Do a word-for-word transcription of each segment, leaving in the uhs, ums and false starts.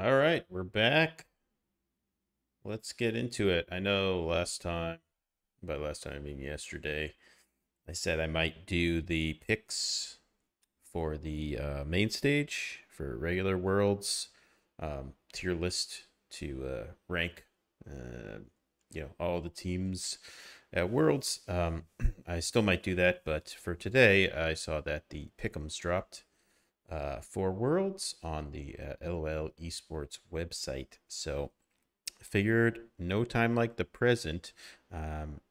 All right, we're back. Let's get into it. I know last time, by last time I mean yesterday, I said I might do the picks for the uh, main stage for regular Worlds, um, tier list to uh, rank, uh, you know, all the teams at Worlds. Um, I still might do that, but for today, I saw that the Pick'ems dropped. Uh, for Worlds on the uh, LoLEsports website. So figured no time like the present. Um,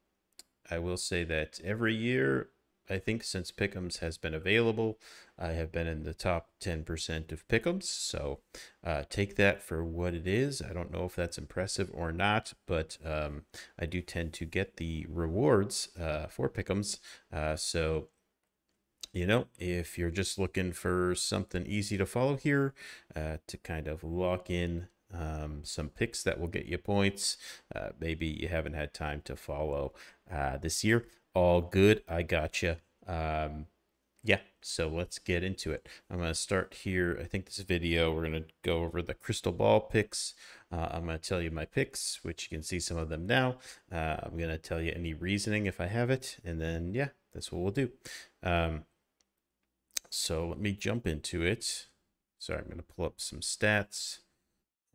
I will say that every year, I think since Pick'ems has been available, I have been in the top ten percent of Pick'ems. So uh, take that for what it is. I don't know if that's impressive or not, but um, I do tend to get the rewards uh, for Pick'ems. Uh, so You know, if you're just looking for something easy to follow here, uh, to kind of lock in um, some picks that will get you points, uh, maybe you haven't had time to follow uh, this year, all good, I gotcha. Um, yeah, so let's get into it. I'm going to start here. I think this video, we're going to go over the Crystal Ball picks. Uh, I'm going to tell you my picks, which you can see some of them now. Uh, I'm going to tell you any reasoning if I have it, and then, yeah, that's what we'll do. Um, So let me jump into it. Sorry, I'm going to pull up some stats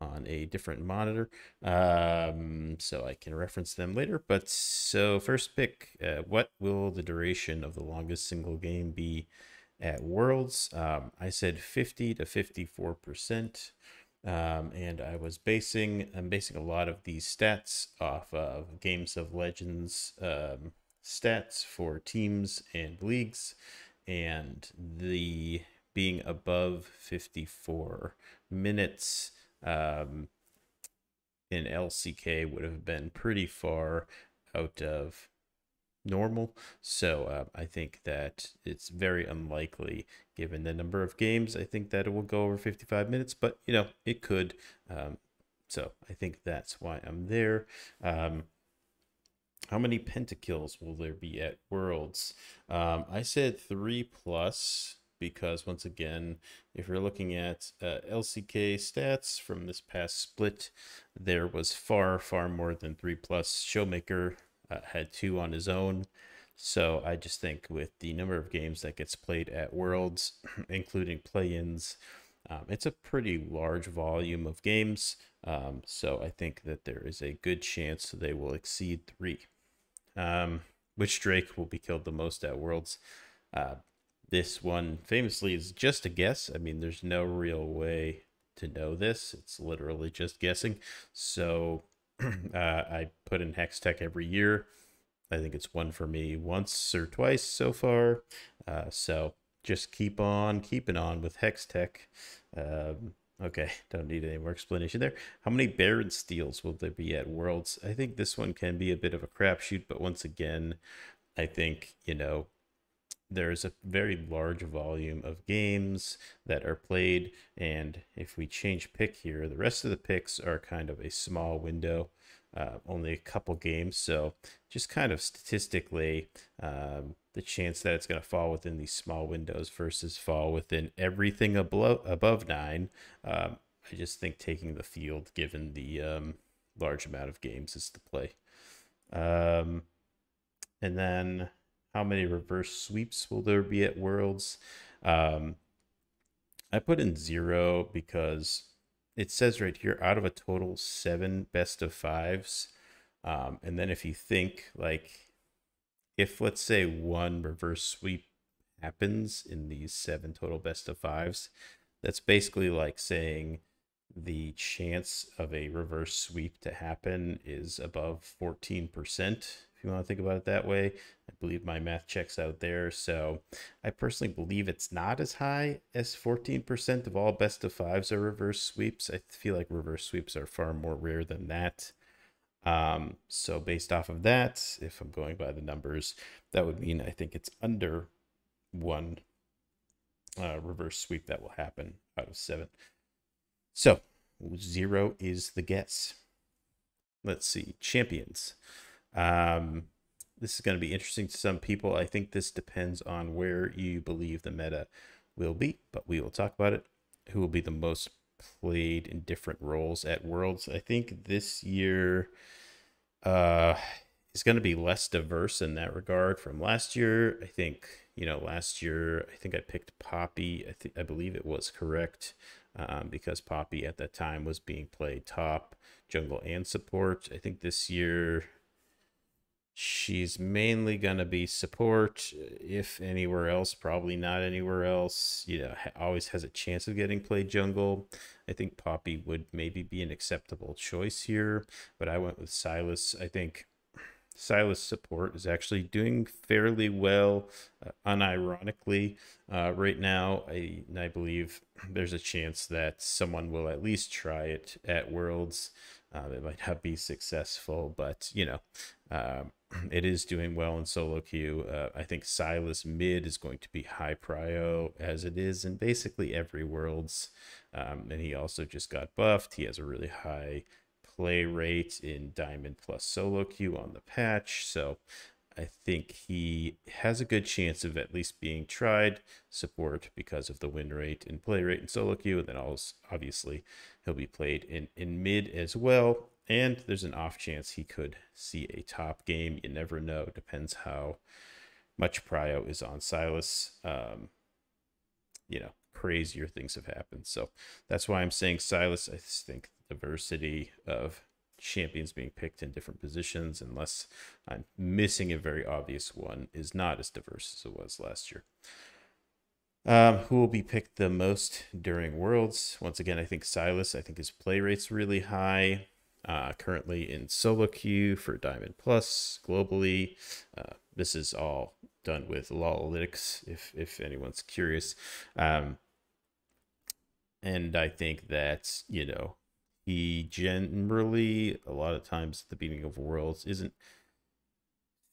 on a different monitor um, so I can reference them later. But so first pick, uh, what will the duration of the longest single game be at Worlds? Um, I said fifty to fifty-four percent. Um, and I was basing, I'm basing a lot of these stats off of Games of Legends um, stats for teams and leagues. And the being above fifty-four minutes um, in L C K would have been pretty far out of normal. So uh, I think that it's very unlikely given the number of games. I think that it will go over fifty-five minutes, but you know, it could. Um, so I think that's why I'm there. Um, How many pentakills will there be at Worlds? Um, I said three plus because, once again, if you're looking at uh, L C K stats from this past split, there was far, far more than three plus. Showmaker uh, had two on his own. So I just think with the number of games that gets played at Worlds, including play-ins, um, it's a pretty large volume of games. Um, so I think that there is a good chance they will exceed three. Um, which Drake will be killed the most at Worlds? Uh, this one famously is just a guess. I mean, there's no real way to know this. It's literally just guessing. So uh, I put in Hextech every year. I think it's won for me once or twice so far. Uh, so just keep on keeping on with Hextech. Um, Okay, don't need any more explanation there. How many Baron steals will there be at Worlds? I think this one can be a bit of a crapshoot, but once again, I think, you know, there's a very large volume of games that are played, and if we change pick here, the rest of the picks are kind of a small window, uh, only a couple games, so just kind of statistically, um, the chance that it's going to fall within these small windows versus fall within everything above, above nine. Um, I just think taking the field, given the um, large amount of games, is the play. Um, and then how many reverse sweeps will there be at Worlds? Um, I put in zero because it says right here, out of a total seven best of fives. Um, and then if you think like, if, let's say, one reverse sweep happens in these seven total best of fives, that's basically like saying the chance of a reverse sweep to happen is above fourteen percent, if you want to think about it that way. I believe my math checks out there. So I personally believe it's not as high as fourteen percent of all best of fives are reverse sweeps. I feel like reverse sweeps are far more rare than that. Um, so based off of that, if I'm going by the numbers, that would mean I think it's under one uh, reverse sweep that will happen out of seven. So zero is the guess. Let's see, champions. Um, this is going to be interesting to some people. I think this depends on where you believe the meta will be, but we will talk about it. Who will be the most played in different roles at Worlds. I think this year uh, is going to be less diverse in that regard from last year. I think, you know, last year, I think I picked Poppy. I think I believe it was correct um, because Poppy at that time was being played top, jungle, and support. I think this year she's mainly going to be support, if anywhere else, probably not anywhere else. You know, always has a chance of getting played jungle. I think Poppy would maybe be an acceptable choice here, but I went with Silas. I think Silas support is actually doing fairly well, uh, unironically, uh, right now. I, and I believe there's a chance that someone will at least try it at Worlds. Um, it might not be successful, but, you know, um, it is doing well in solo queue. Uh, I think Silas mid is going to be high prio, as it is in basically every Worlds. Um, and he also just got buffed. He has a really high play rate in Diamond plus solo queue on the patch. So I think he has a good chance of at least being tried support because of the win rate and play rate in solo queue. And then also, obviously, he'll be played in, in mid as well. And there's an off chance he could see a top game. You never know. Depends how much prio is on Silas. Um, you know, crazier things have happened. So that's why I'm saying Silas. I think diversity of champions being picked in different positions, unless I'm missing a very obvious one, is not as diverse as it was last year. Um, who will be picked the most during Worlds? Once again, I think Silas. I think his play rate's really high. Uh, currently in solo queue for Diamond Plus globally. Uh, this is all done with Lolytics, if, if anyone's curious. Um, and I think that, you know, he generally, a lot of times at the beginning of Worlds, isn't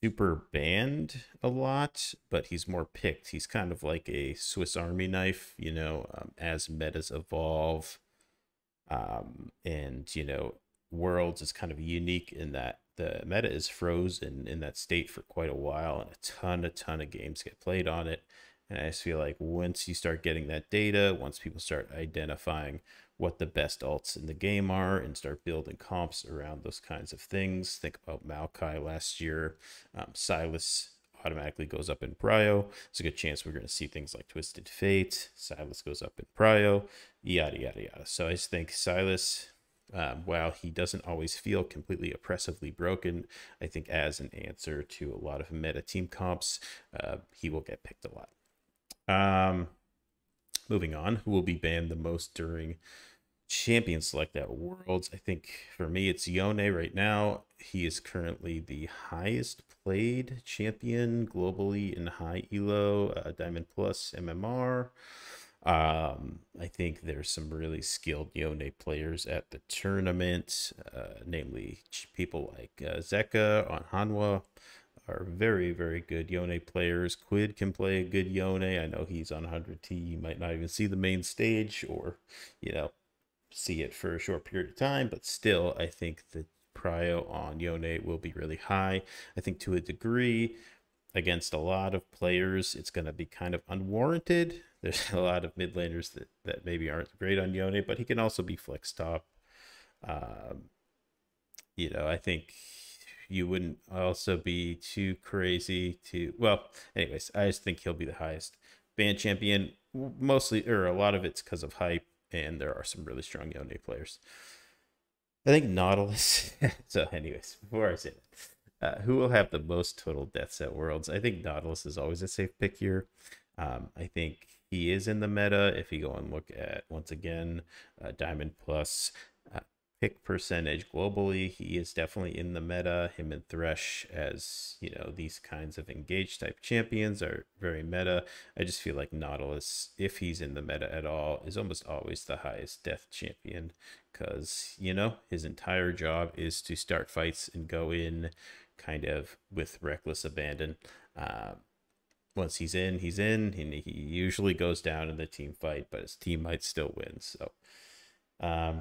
super banned a lot, but he's more picked. He's kind of like a Swiss Army knife, you know, um, as metas evolve. Um, and, you know, Worlds is kind of unique in that the meta is frozen in that state for quite a while, and a ton, a ton of games get played on it. And I just feel like once you start getting that data, once people start identifying what the best alts in the game are and start building comps around those kinds of things. Think about Maokai last year. Um, Silas automatically goes up in prio. There's a good chance we're going to see things like Twisted Fate. Silas goes up in prio, yada, yada, yada. So I just think Silas, um, while he doesn't always feel completely oppressively broken, I think as an answer to a lot of meta team comps, uh, he will get picked a lot. Um, moving on, who will be banned the most during champions select at Worlds? I think for me, it's Yone right now. He is currently the highest played champion globally in high elo, uh, Diamond Plus M M R. Um, I think there's some really skilled Yone players at the tournament, uh, namely people like uh, Zeka on Hanwha. Are very, very good Yone players. Quid can play a good Yone. I know he's on one hundred T. You might not even see the main stage, or, you know, see it for a short period of time. But still, I think the prio on Yone will be really high. I think to a degree, against a lot of players, it's going to be kind of unwarranted. There's a lot of mid laners that, that maybe aren't great on Yone, but he can also be flex top. Um, you know, I think you wouldn't also be too crazy to, well, anyways, I just think he'll be the highest banned champion, mostly, or a lot of it's because of hype, and there are some really strong Yone players. I think Nautilus, so anyways, before I say that, uh, who will have the most total deaths at Worlds? I think Nautilus is always a safe pick here. Um, I think he is in the meta. If you go and look at, once again, uh, Diamond Plus, uh, pick percentage globally, he is definitely in the meta. Him and Thresh, as you know, these kinds of engage type champions are very meta. I just feel like Nautilus, if he's in the meta at all, is almost always the highest death champion, because, you know, his entire job is to start fights and go in kind of with reckless abandon. Um, once he's in, he's in, and he usually goes down in the team fight, but his team might still win. So um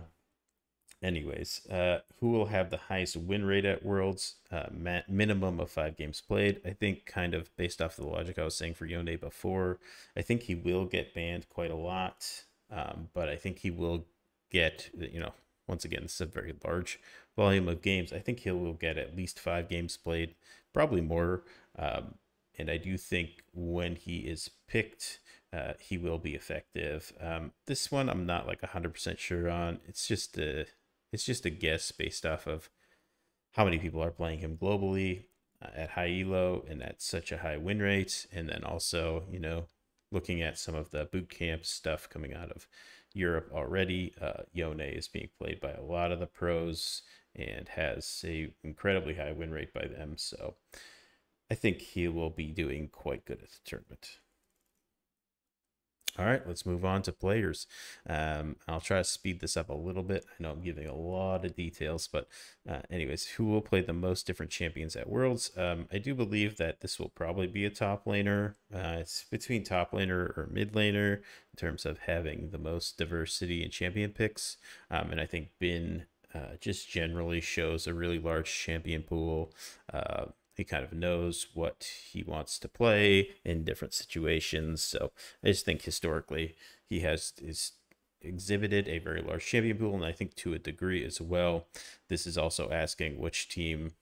anyways, uh, who will have the highest win rate at Worlds? Uh, minimum of five games played. I think kind of based off the logic I was saying for Yone before, I think he will get banned quite a lot, um, but I think he will get, you know, once again, this is a very large volume of games. I think he will get at least five games played, probably more. Um, and I do think when he is picked, uh, he will be effective. Um, this one I'm not like one hundred percent sure on. It's just a, it's just a guess based off of how many people are playing him globally uh, at high elo and at such a high win rate. And then also, you know, looking at some of the boot camp stuff coming out of Europe already, uh, Yone is being played by a lot of the pros and has a incredibly high win rate by them. So I think he will be doing quite good at the tournament. All right, let's move on to players. Um, I'll try to speed this up a little bit. I know I'm giving a lot of details, but uh, anyways, who will play the most different champions at Worlds? Um, I do believe that this will probably be a top laner. Uh, it's between top laner or mid laner in terms of having the most diversity in champion picks. Um, and I think Bin uh, just generally shows a really large champion pool. Uh, He kind of knows what he wants to play in different situations. So I just think historically he has is exhibited a very large champion pool, and I think to a degree as well, this is also asking which team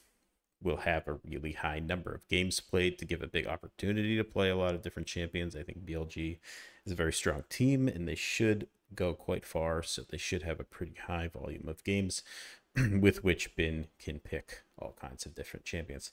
will have a really high number of games played to give a big opportunity to play a lot of different champions. I think B L G is a very strong team, and they should go quite far, so they should have a pretty high volume of games with which Bin can pick all kinds of different champions.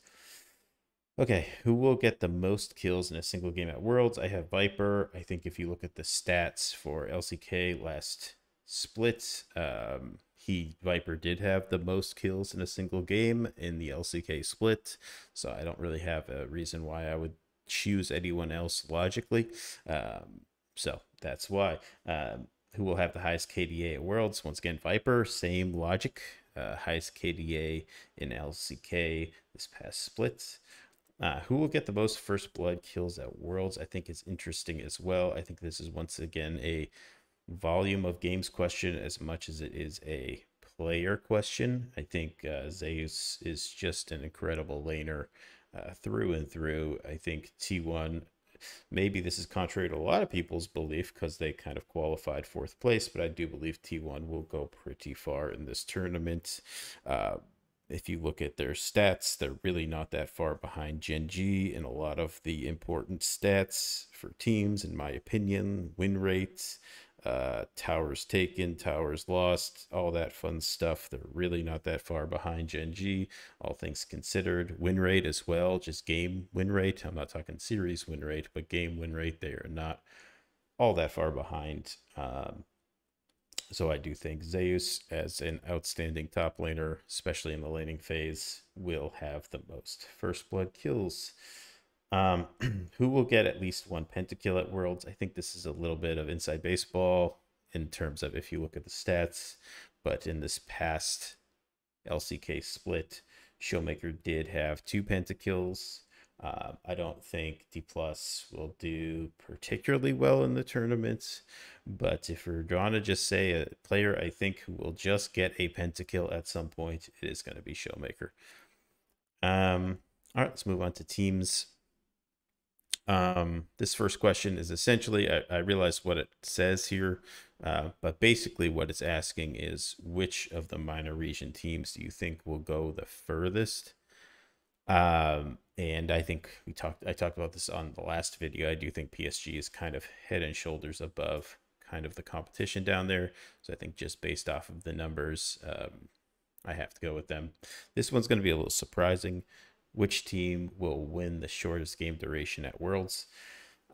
Okay, who will get the most kills in a single game at Worlds? I have Viper. I think if you look at the stats for L C K last split, um, he Viper did have the most kills in a single game in the L C K split, so I don't really have a reason why I would choose anyone else logically. Um, so that's why. Um, who will have the highest K D A at Worlds? Once again, Viper, same logic. Uh, highest K D A in L C K this past split. Uh, who will get the most first blood kills at Worlds? I think is interesting as well. I think this is once again a volume of games question as much as it is a player question. I think uh, Zeus is just an incredible laner uh, through and through. I think T one, maybe this is contrary to a lot of people's belief because they kind of qualified fourth place, but I do believe T one will go pretty far in this tournament. Uh, if you look at their stats, they're really not that far behind Gen G in a lot of the important stats for teams, in my opinion. Win rates, uh, towers taken, towers lost, all that fun stuff. They're really not that far behind Gen G, all things considered. Win rate as well, just game win rate. I'm not talking series win rate, but game win rate, they are not all that far behind. Um, So I do think Zeus, as an outstanding top laner, especially in the laning phase, will have the most first blood kills. Um, who will get at least one pentakill at Worlds? I think this is a little bit of inside baseball in terms of if you look at the stats, but in this past L C K split, Showmaker did have two pentakills. Uh, I don't think D+ will do particularly well in the tournament, but if we're going to just say a player I think who will just get a pentakill at some point, it is going to be Showmaker. Um, all right, let's move on to teams. Um, this first question is essentially, I, I realize what it says here, uh, but basically what it's asking is which of the minor region teams do you think will go the furthest? Um, and I think we talked, I talked about this on the last video. I do think P S G is kind of head and shoulders above kind of the competition down there. So I think just based off of the numbers, um, I have to go with them. This one's going to be a little surprising. Which team will win the shortest game duration at Worlds?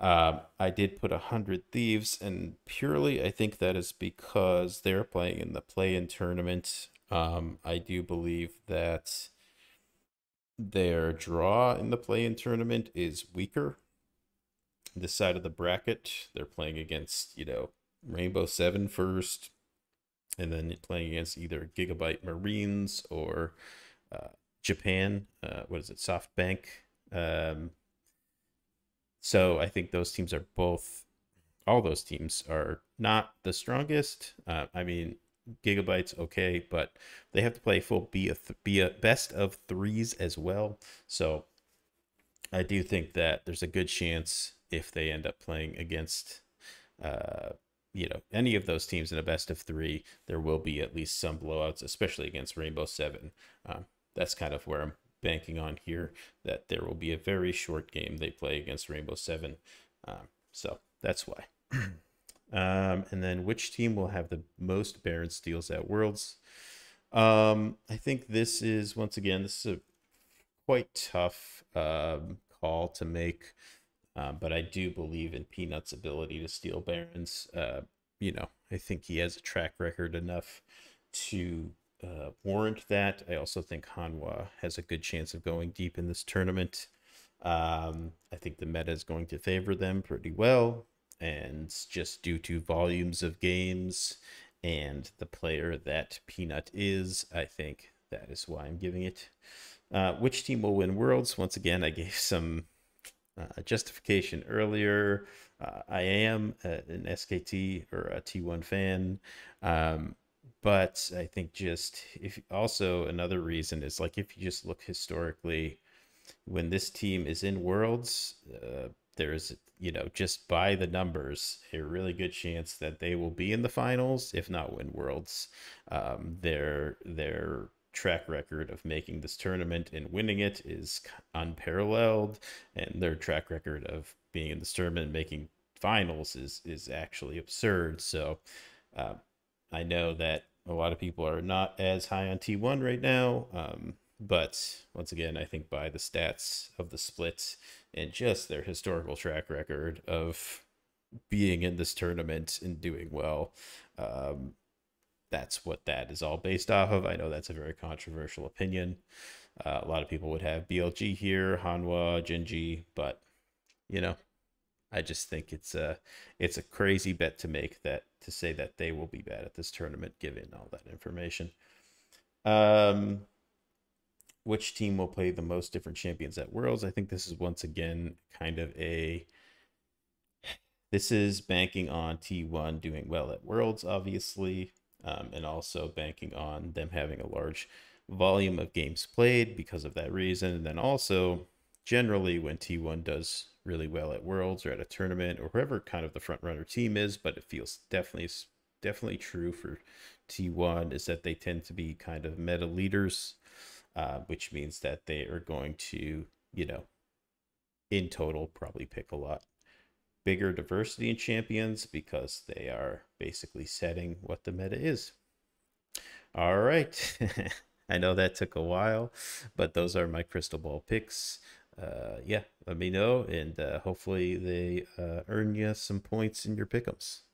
Um, I did put one hundred Thieves, and purely I think that is because they're playing in the play-in tournament. Um, I do believe that their draw in the play-in tournament is weaker. This side of the bracket, they're playing against, you know, Rainbow Seven first, and then playing against either Gigabyte Marines or uh, Japan. Uh, what is it? SoftBank. Um, so I think those teams are both, all those teams are not the strongest. Uh, I mean, Gigabyte's okay, but they have to play full be a, be a best of threes as well. So I do think that there's a good chance if they end up playing against uh you know, any of those teams in a best of three, there will be at least some blowouts, especially against Rainbow Seven. Um, that's kind of where I'm banking on here, that there will be a very short game they play against Rainbow Seven. Um, so that's why. Um, and then which team will have the most Baron steals at Worlds? Um, I think this is, once again, this is a quite tough um, call to make. Uh, but I do believe in Peanut's ability to steal Barons. Uh, you know, I think he has a track record enough to uh, warrant that. I also think Hanwha has a good chance of going deep in this tournament. Um, I think the meta is going to favor them pretty well, and just due to volumes of games and the player that Peanut is, I think that is why I'm giving it. Uh, which team will win Worlds? Once again, I gave some Uh, justification earlier. uh, I am a, an S K T or a T one fan, um, but I think just if also another reason is, like, if you just look historically, when this team is in Worlds, uh, there's, you know, just by the numbers, a really good chance that they will be in the finals, if not win Worlds. Um, they're they're track record of making this tournament and winning it is unparalleled, and their track record of being in this tournament and making finals is is actually absurd. So uh, I know that a lot of people are not as high on T one right now, um, but once again, I think by the stats of the splits and just their historical track record of being in this tournament and doing well, um, that's what that is all based off of. I know that's a very controversial opinion. Uh, a lot of people would have B L G here, Hanwha, Jinji, but, you know, I just think it's a, it's a crazy bet to make, that to say that they will be bad at this tournament, given all that information. Um, which team will play the most different champions at Worlds? I think this is, once again, kind of a... This is banking on T one doing well at Worlds, obviously. Um, and also banking on them having a large volume of games played because of that reason. And then also, generally, when T one does really well at Worlds or at a tournament or whoever kind of the front-runner team is, but it feels definitely definitely true for T one, is that they tend to be kind of meta leaders, uh, which means that they are going to, you know, in total, probably pick a lot bigger diversity in champions because they are basically setting what the meta is. All right. I know that took a while, but those are my Crystal Ball picks. Uh, yeah, let me know, and uh, hopefully they uh, earn you some points in your Pick'ems.